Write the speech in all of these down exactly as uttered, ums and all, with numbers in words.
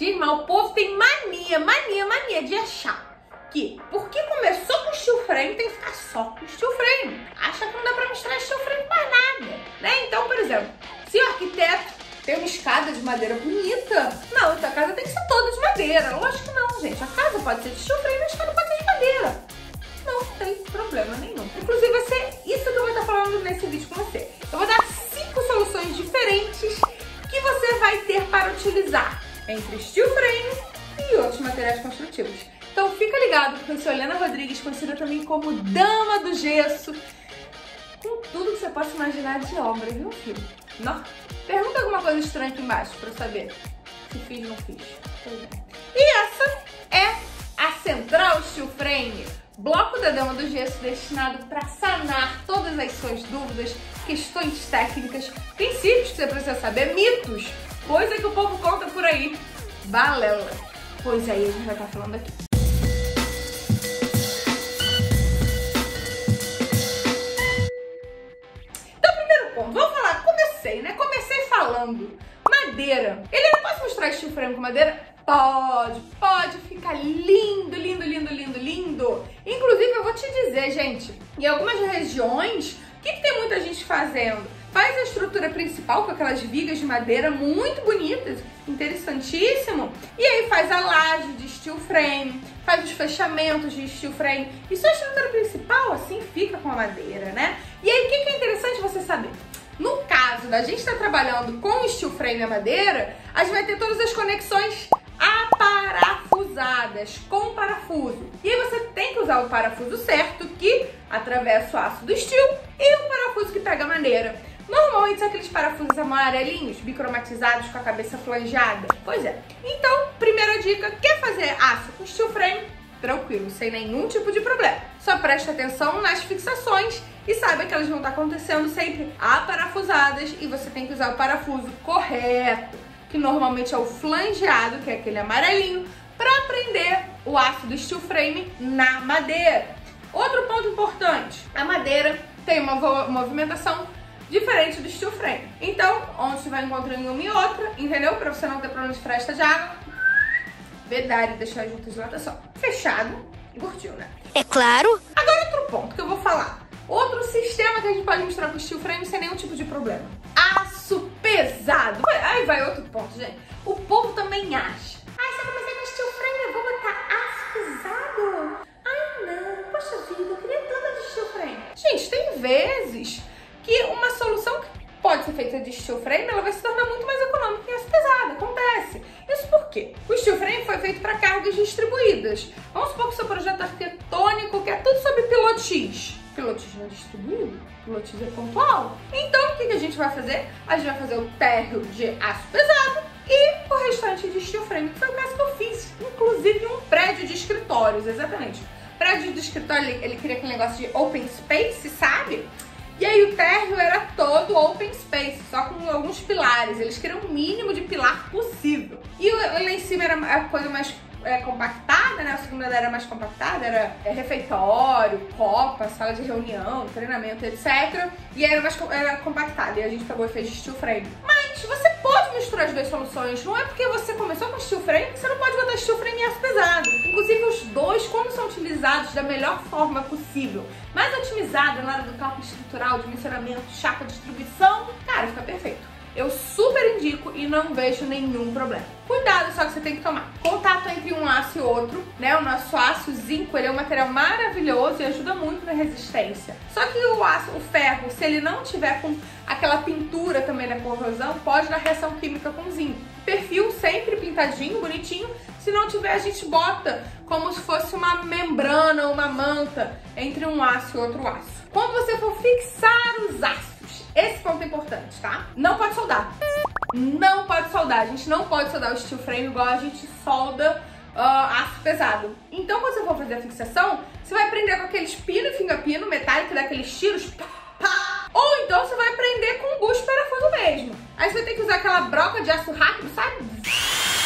firmar. O povo tem mania, mania, mania de achar que porque começou com steel frame, tem que ficar só com steel frame. Acha que não dá pra misturar steel frame pra nada, né? Então, por exemplo, se o arquiteto tem uma escada de madeira bonita, não, então a casa tem que ser toda de madeira. Lógico que não, gente. A casa pode ser de steel frame, mas a escada pode ser de madeira. Não tem problema nenhum. Inclusive, vai ser isso que eu vou estar falando nesse vídeo com você. Eu vou dar cinco soluções diferentes que você vai ter para utilizar entre steel frame e outros materiais construtivos. Então fica ligado, porque eu sou Helena Rodrigues, conhecida também como Dama do Gesso, com tudo que você possa imaginar de obra, viu, filho? Não? Pergunta alguma coisa estranha aqui embaixo pra eu saber se fiz ou não fiz. E essa é a Central Steel Frame, bloco da Dama do Gesso destinado para sanar todas as suas dúvidas, questões técnicas, princípios que você precisa saber, mitos, coisa que o povo conta por aí, balela. Pois aí a gente vai estar falando aqui. Então, primeiro ponto, vamos falar, comecei, né? Comecei falando, madeira. Ele não pode mostrar steel frame com madeira? Pode, pode ficar lindo, lindo, lindo, lindo, lindo. Inclusive, eu vou te dizer, gente, em algumas regiões, o que, que tem muita gente fazendo? Faz a estrutura principal com aquelas vigas de madeira muito bonitas, interessantíssimo. E aí faz a laje de steel frame, faz os fechamentos de steel frame. E só a estrutura principal, assim, fica com a madeira, né? E aí, o que, que é interessante você saber? No caso da gente estar trabalhando com steel frame e a madeira, a gente vai ter todas as conexões aparafusadas, com parafuso. E aí você tem que usar o parafuso certo, que atravessa o aço do steel, e o parafuso que pega a madeira. Normalmente são aqueles parafusos amarelinhos, bicromatizados, com a cabeça flangeada. Pois é. Então, primeira dica, quer fazer aço com steel frame? Tranquilo, sem nenhum tipo de problema. Só presta atenção nas fixações e saiba que elas vão estar acontecendo sempre aparafusadas e você tem que usar o parafuso correto, que normalmente é o flangeado, que é aquele amarelinho, para prender o aço do steel frame na madeira. Outro ponto importante, a madeira tem uma movimentação diferente do steel frame. Então, onde você vai encontrando uma e outra, entendeu? Para você não ter problema de fresta de água, vedar e deixar juntas de lado só. Fechado, curtiu, né? É claro. Agora outro ponto que eu vou falar. Outro sistema que a gente pode mostrar com steel frame sem nenhum tipo de problema. Aço pesado. Aí vai outro ponto, gente. O povo também acha. Ai, se eu comecei com steel frame, eu vou botar aço pesado? Ai, não. Poxa vida, eu queria tanto de steel frame. Gente, tem vezes que uma solução que pode ser feita de steel frame, ela vai se tornar muito mais econômica que aço pesado. Acontece. Isso por quê? O steel frame foi feito para cargas distribuídas. Vamos supor que o seu projeto arquitetônico quer tudo sobre pilotis. Pilotis não é distribuído, pilotis é pontual. Então, o que a gente vai fazer? A gente vai fazer o térreo de aço pesado e o restante de steel frame, que foi o caso que eu fiz, inclusive, em um prédio de escritórios, exatamente. O prédio de escritório, ele, ele queria aquele negócio de open space, sabe? E aí o térreo era todo open space, só com alguns pilares. Eles queriam o mínimo de pilar possível. E lá em cima era a coisa mais é, compactada, né? A segunda era mais compactada, era refeitório, copa, sala de reunião, treinamento, etcétera. E era mais era compactada, e a gente pegou e fez steel frame. Mas você pode misturar as duas soluções. Não é porque você começou com steel frame que você não pode botar steel frame em aço pesado. Inclusive os dois, quando são utilizados da melhor forma possível, mais otimizada na área do cálculo estrutural, dimensionamento, chapa, distribuição, cara, fica perfeito. Eu super indico e não vejo nenhum problema. Cuidado só que você tem que tomar. Contato entre um aço e outro, né? O nosso aço, o zinco, ele é um material maravilhoso e ajuda muito na resistência. Só que o aço, o ferro, se ele não tiver com aquela pintura também da corrosão, pode dar reação química com zinco. Perfil sempre pintadinho, bonitinho. Se não tiver, a gente bota como se fosse uma membrana ou uma manta entre um aço e outro aço. Quando você for fixar os aços, esse ponto é importante, tá? Não pode soldar. Não pode soldar. A gente não pode soldar o steel frame igual a gente solda uh, aço pesado. Então, quando você for fazer a fixação, você vai prender com aqueles pino e fingapino metálico, daqueles tiros. Pá, pá. Ou então você vai prender com o bucho parafuso mesmo. Aí você vai ter que usar aquela broca de aço rápido, sabe?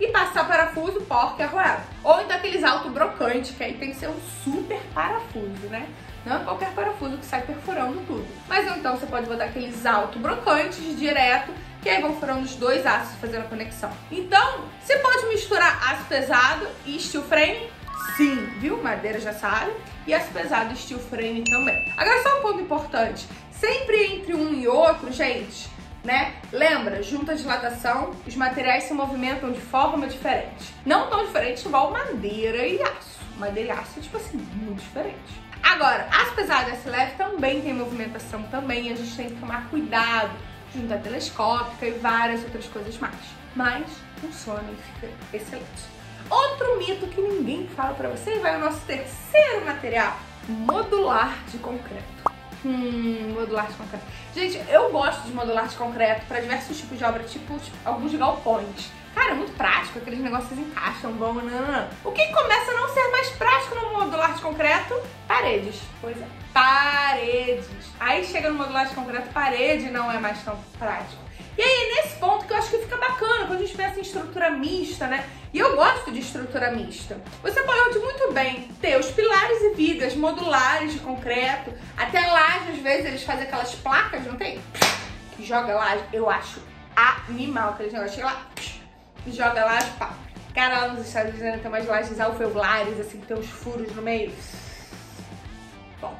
E passar parafuso, porca e arroiado. Ou então aqueles autobrocantes, que aí tem que ser um super parafuso, né? Não é qualquer parafuso que sai perfurando tudo. Mas então você pode botar aqueles autobrocantes direto, que e aí vão furando os dois aços fazendo a conexão. Então, você pode misturar aço pesado e steel frame? Sim, viu? Madeira já sabe. E aço pesado e steel frame também. Agora só um ponto importante. Sempre entre um e outro, gente, né? Lembra, junta a dilatação, os materiais se movimentam de forma diferente. Não tão diferente igual madeira e aço. Madeira e aço é, tipo assim, muito diferente. Agora, aço pesado e aço leve também tem movimentação também. A gente tem que tomar cuidado, juntar telescópica e várias outras coisas mais. Mas funciona e fica excelente. Outro mito que ninguém fala pra você vai o nosso terceiro material, modular de concreto. Hum, modular de concreto. Gente, eu gosto de modular de concreto pra diversos tipos de obra, tipo, tipo alguns galpões. Cara, é muito prático, aqueles negócios encaixam, vão, não, não, não. O que começa a não ser mais prático no modular de concreto? Paredes. Pois é, paredes. Aí chega no modular de concreto, parede não é mais tão prático. E aí, nesse ponto que eu acho que fica bacana, quando a gente pensa em estrutura mista, né? E eu gosto de estrutura mista. Você pode muito bem ter os pilares e vigas modulares de concreto, até laje, às vezes, eles fazem aquelas placas, não tem? Que joga laje, eu acho animal aqueles negócios. Chega lá, e joga laje, pá. Cara, lá nos Estados Unidos ainda tem umas lajes alveolares, assim, que tem uns furos no meio. Bom.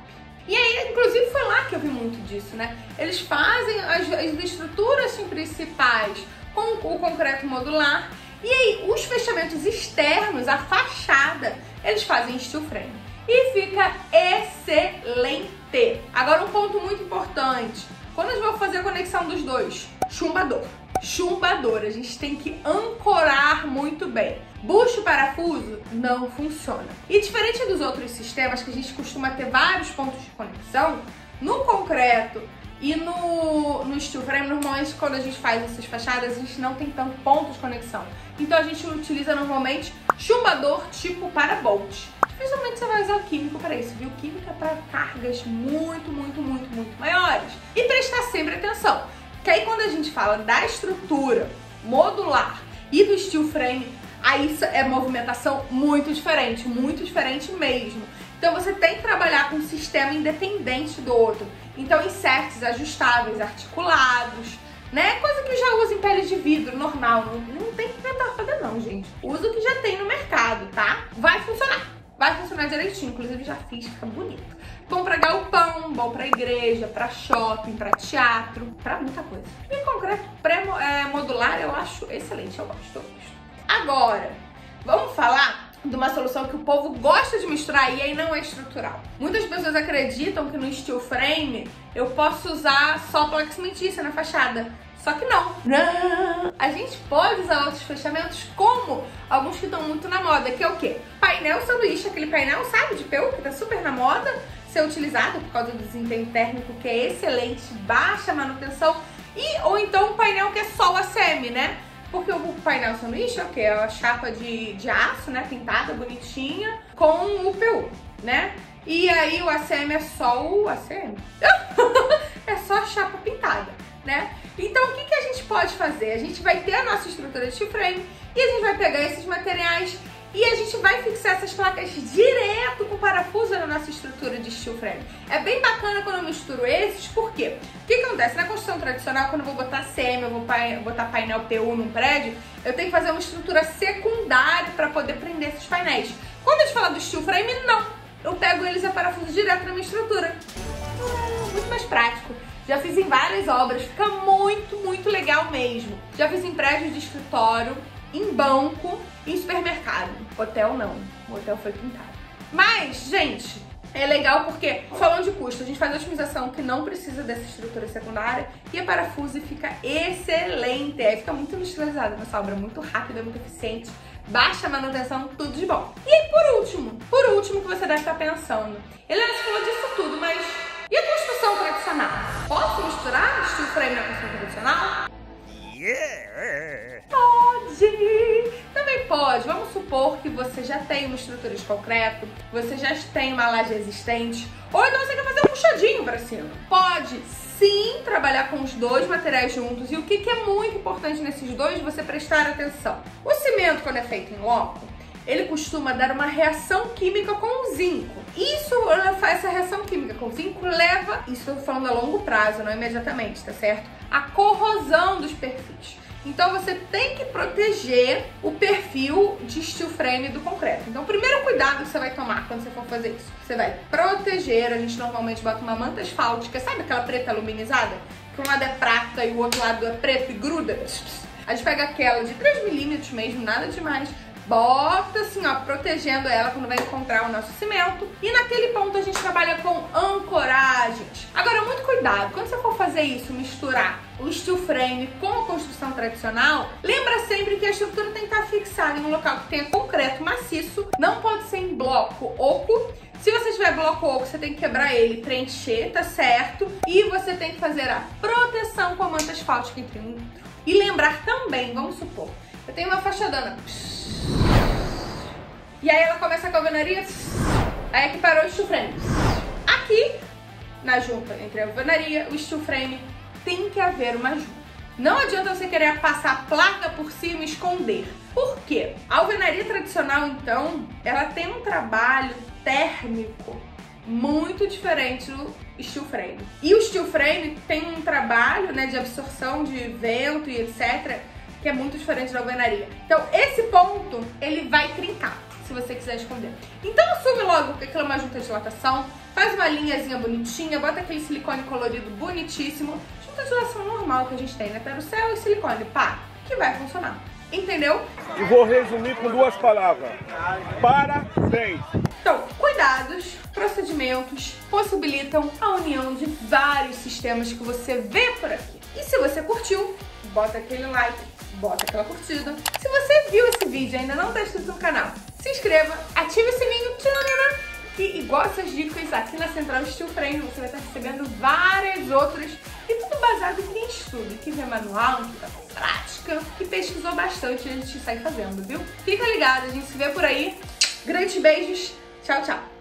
E aí, inclusive, foi lá que eu vi muito disso, né? Eles fazem as, as estruturas assim, principais com o concreto modular e aí os fechamentos externos, a fachada, eles fazem steel frame. E fica excelente! Agora, um ponto muito importante. Quando eu vou fazer a conexão dos dois, chumbador. Chumbador, a gente tem que ancorar muito bem. Bucho parafuso não funciona. E diferente dos outros sistemas que a gente costuma ter vários pontos de conexão, no concreto e no, no steel frame, normalmente quando a gente faz essas fachadas, a gente não tem tanto ponto de conexão. Então a gente utiliza normalmente chumbador tipo para-bolt. Principalmente você vai usar o químico para isso, viu? Química para cargas muito, muito, muito, muito maiores. E prestar sempre atenção, que aí quando a gente fala da estrutura modular e do steel frame, aí é movimentação muito diferente, muito diferente mesmo. Então você tem que trabalhar com um sistema independente do outro. Então inserts ajustáveis, articulados, né? Coisa que eu já uso em pele de vidro, normal. Não, não tem que tentar fazer não, gente. Usa o que já tem no mercado, tá? Vai funcionar. Vai funcionar direitinho. Inclusive já fiz, fica bonito. Bom pra galpão, bom pra igreja, pra shopping, pra teatro, pra muita coisa. E concreto pré-modular eu acho excelente, eu gosto, eu gosto. Agora, vamos falar de uma solução que o povo gosta de misturar e aí não é estrutural. Muitas pessoas acreditam que no steel frame eu posso usar só placa cimentícia na fachada. Só que não. não. A gente pode usar outros fechamentos como alguns que estão muito na moda, que é o quê? Painel sanduíche, aquele painel, sabe, de P U, que tá super na moda, ser utilizado por causa do desempenho térmico, que é excelente, baixa manutenção, e ou então um painel que é só o A C M, né? Porque o painel sanduíche é o que? É a chapa de, de aço, né? Pintada, bonitinha, com o P U, né? E aí o A C M é só o A C M. É só a chapa pintada, né? Então o que, que a gente pode fazer? A gente vai ter a nossa estrutura de steel frame e a gente vai pegar esses materiais e a gente vai fixar essas placas direto com o parafuso na nossa estrutura de steel frame. É bem bacana quando eu misturo esses, por quê? O que acontece? Na construção tradicional, quando eu vou botar C M, eu vou botar painel P U num prédio, eu tenho que fazer uma estrutura secundária para poder prender esses painéis. Quando a gente fala do steel frame, não. Eu pego eles a parafuso direto na minha estrutura. Muito mais prático. Já fiz em várias obras, fica muito, muito legal mesmo. Já fiz em prédios de escritório, em banco, em supermercado. Hotel não, o hotel foi pintado. Mas, gente, é legal porque, falando de custo, a gente faz a otimização que não precisa dessa estrutura secundária e a parafuso fica excelente. Aí fica muito industrializada nessa obra, muito rápida, muito eficiente, baixa manutenção, tudo de bom. E por último, por último que você deve estar pensando, Helena falou disso tudo, mas e a construção tradicional? Posso misturar steel frame na construção tradicional? Yeah. Pode! Também pode. Vamos supor que você já tem uma estrutura de concreto, você já tem uma laje existente, ou então você quer fazer um puxadinho pra cima. Pode sim trabalhar com os dois materiais juntos. E o que, que é muito importante nesses dois, você prestar atenção. O cimento, quando é feito em loco, ele costuma dar uma reação química com o zinco. Isso, essa reação química com o zinco leva, isso eu tô falando a longo prazo, não imediatamente, tá certo? A corrosão dos perfis. Então você tem que proteger o perfil de steel frame do concreto. Então o primeiro cuidado que você vai tomar quando você for fazer isso, você vai proteger, a gente normalmente bota uma manta asfáltica, sabe aquela preta aluminizada? Que um lado é prata e o outro lado é preto e gruda. A gente pega aquela de três milímetros mesmo, nada demais, bota assim ó, protegendo ela quando vai encontrar o nosso cimento. E naquele ponto a gente trabalha com ancoragens. Agora muito cuidado, quando você for fazer isso, misturar o steel frame com a construção tradicional, lembra sempre que a estrutura tem que estar fixada em um local que tenha concreto maciço, não pode ser em bloco oco. Se você tiver bloco oco, você tem que quebrar ele, preencher, tá certo? E você tem que fazer a proteção com a manta asfáltica entre um e outro. E lembrar também, vamos supor, eu tenho uma fachadana, e aí ela começa a alvenaria, aí é que parou o steel frame. Aqui, na junta entre a alvenaria e o steel frame, tem que haver uma junta. Não adianta você querer passar a placa por cima e esconder. Por quê? A alvenaria tradicional, então, ela tem um trabalho térmico muito diferente do steel frame. E o steel frame tem um trabalho, né, de absorção de vento e etcétera, que é muito diferente da alvenaria. Então, esse ponto, ele vai trincar, se você quiser esconder. Então, assume logo que aquilo é uma junta de dilatação, faz uma linhazinha bonitinha, bota aquele silicone colorido bonitíssimo, junta de dilatação normal que a gente tem, né, para o céu e silicone, pá, que vai funcionar. Entendeu? E vou resumir com duas palavras. Parabéns! Então, cuidados, procedimentos possibilitam a união de vários sistemas que você vê por aqui. E se você curtiu, bota aquele like, bota aquela curtida. Se você viu esse vídeo e ainda não está inscrito no canal, se inscreva, ative o sininho, que igual essas dicas aqui na Central Steel Frame, você vai estar recebendo várias outras e tudo baseado em quem estuda, que vê manual, que tá com prática, que pesquisou bastante e a gente sai fazendo, viu? Fica ligado, a gente se vê por aí. Grandes beijos, tchau, tchau!